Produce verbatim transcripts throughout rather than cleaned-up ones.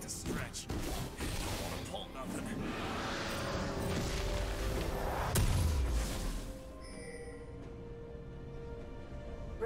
quite the stretch. Don't want to pull nothing.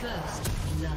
First love.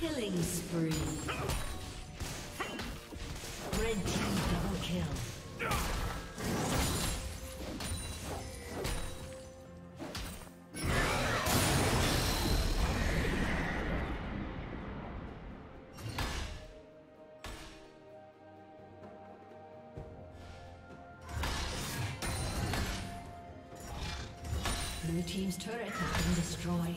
Killing spree. Red team double kill. Blue team's turret has been destroyed.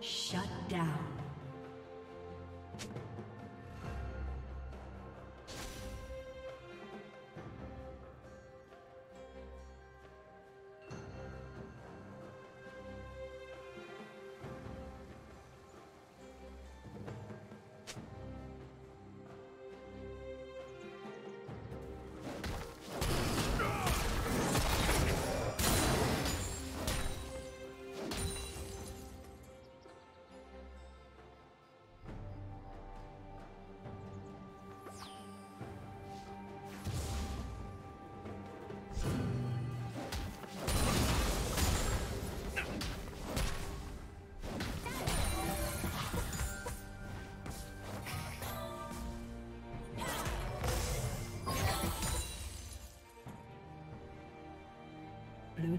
Shut down. Blue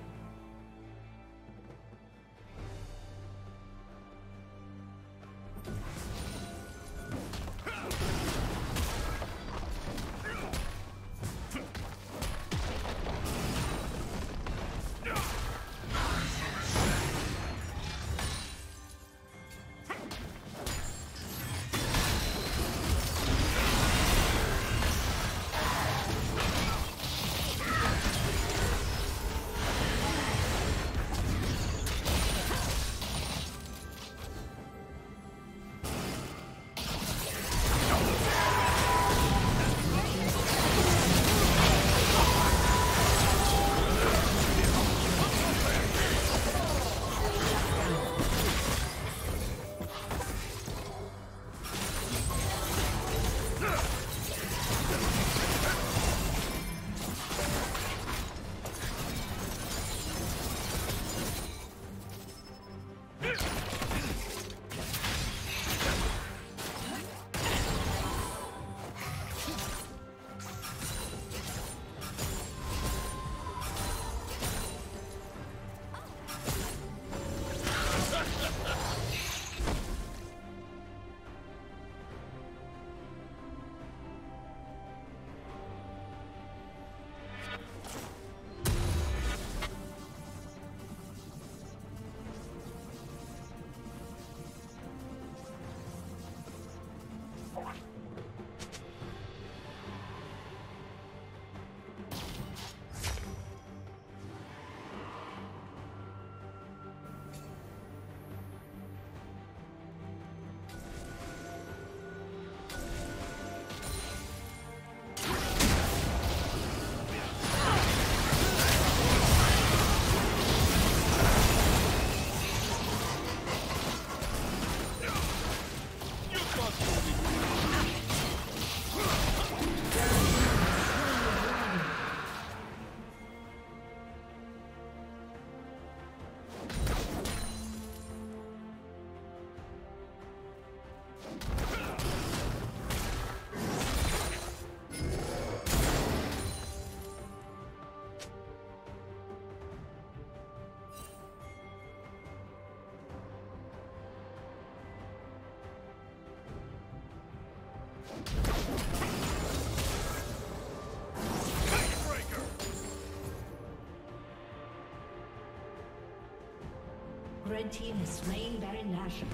Red team has slain Baron Nashor.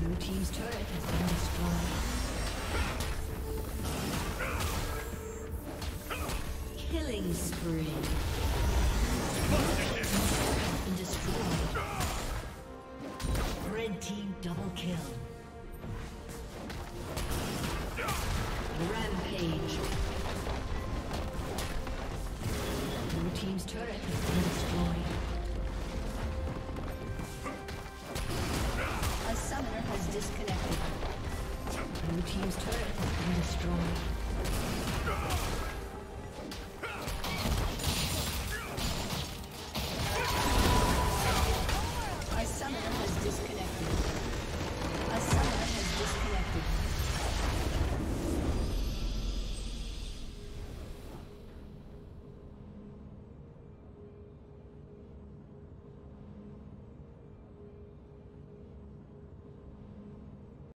Blue team's turret has been destroyed. Killing spree. kill.